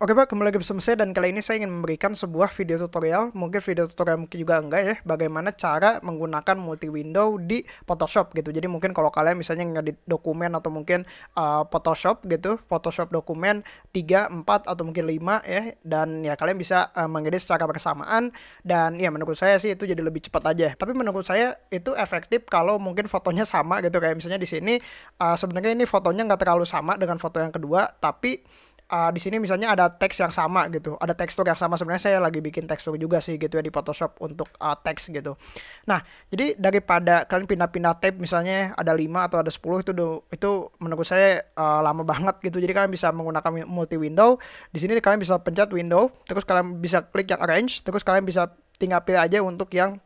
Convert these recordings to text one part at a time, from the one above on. Oke Pak, kembali lagi bersama saya dan kali ini saya ingin memberikan sebuah video tutorial, mungkin video tutorial mungkin juga enggak ya, bagaimana cara menggunakan multi window di Photoshop gitu. Jadi mungkin kalau kalian misalnya ngedit dokumen atau mungkin Photoshop gitu, Photoshop dokumen 3, 4 atau mungkin 5 ya, dan ya kalian bisa mengedit secara bersamaan dan ya menurut saya sih itu jadi lebih cepat aja. Tapi menurut saya itu efektif kalau mungkin fotonya sama gitu, kayak misalnya di sini sebenarnya ini fotonya nggak terlalu sama dengan foto yang kedua, tapi di sini misalnya ada teks yang sama gitu, ada tekstur yang sama. Sebenarnya saya lagi bikin tekstur juga sih gitu ya di Photoshop untuk teks gitu. Nah, jadi daripada kalian pindah-pindah tab misalnya ada 5 atau ada 10 itu menurut saya lama banget gitu. Jadi kalian bisa menggunakan multi window. Di sini kalian bisa pencet window, terus kalian bisa klik yang arrange, terus kalian bisa tinggal pilih aja untuk yang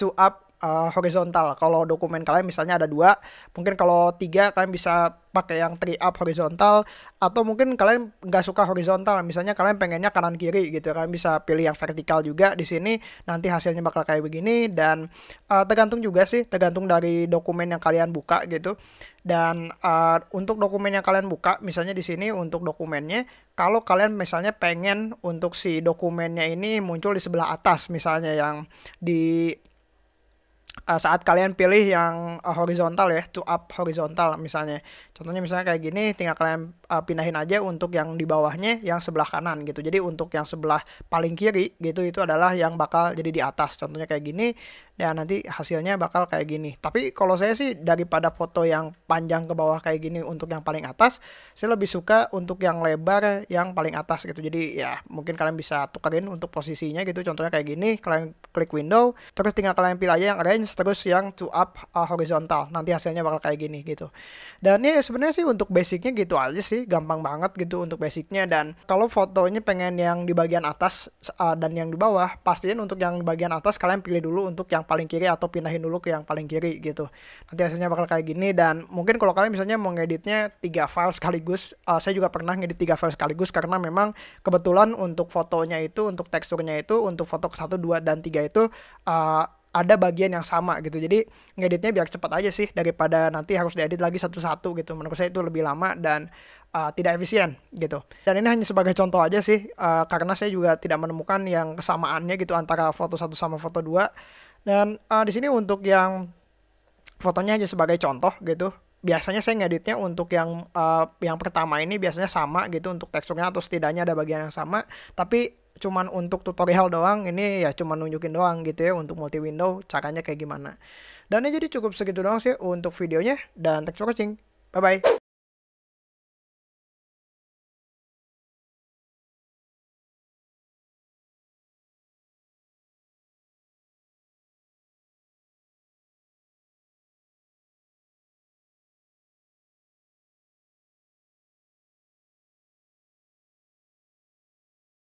to up horizontal. Kalau dokumen kalian misalnya ada 2, mungkin kalau 3 kalian bisa pakai yang 3 up horizontal, atau mungkin kalian nggak suka horizontal, misalnya kalian pengennya kanan kiri gitu, kalian bisa pilih yang vertikal juga. Di sini nanti hasilnya bakal kayak begini, dan tergantung juga sih, tergantung dari dokumen yang kalian buka gitu. Dan untuk dokumen yang kalian buka, misalnya di sini untuk dokumennya, kalau kalian misalnya pengen untuk si dokumennya ini muncul di sebelah atas, misalnya yang di saat kalian pilih yang horizontal ya, to up horizontal misalnya. Contohnya misalnya kayak gini, tinggal kalian pindahin aja untuk yang di bawahnya yang sebelah kanan gitu. Jadi untuk yang sebelah paling kiri gitu itu adalah yang bakal jadi di atas. Contohnya kayak gini, dan nanti hasilnya bakal kayak gini. Tapi kalau saya sih daripada foto yang panjang ke bawah kayak gini untuk yang paling atas, saya lebih suka untuk yang lebar yang paling atas gitu. Jadi ya mungkin kalian bisa tukerin untuk posisinya gitu. Contohnya kayak gini, kalian klik window, terus tinggal kalian pilih aja yang arrange, terus yang to up horizontal, nanti hasilnya bakal kayak gini gitu. Dan ini sebenarnya sih untuk basicnya gitu aja sih, gampang banget gitu untuk basicnya. Dan kalau fotonya pengen yang di bagian atas dan yang di bawah, pastiin untuk yang di bagian atas kalian pilih dulu untuk yang paling kiri, atau pindahin dulu ke yang paling kiri gitu, nanti hasilnya bakal kayak gini. Dan mungkin kalau kalian misalnya mau ngeditnya 3 file sekaligus, saya juga pernah ngedit 3 file sekaligus karena memang kebetulan untuk fotonya itu, untuk teksturnya itu, untuk foto ke 1, 2, dan 3 itu ada bagian yang sama gitu. Jadi ngeditnya biar cepat aja sih, daripada nanti harus diedit lagi satu-satu gitu. Menurut saya itu lebih lama dan tidak efisien gitu. Dan ini hanya sebagai contoh aja sih, karena saya juga tidak menemukan yang kesamaannya gitu antara foto 1 sama foto 2. Dan di sini untuk yang fotonya aja sebagai contoh gitu. Biasanya saya ngeditnya untuk yang pertama ini biasanya sama gitu untuk teksturnya, atau setidaknya ada bagian yang sama. Tapi cuman untuk tutorial doang, ini ya cuman nunjukin doang gitu ya untuk multi window caranya kayak gimana. Dan ya jadi cukup segitu doang sih untuk videonya, dan thanks for watching, bye bye.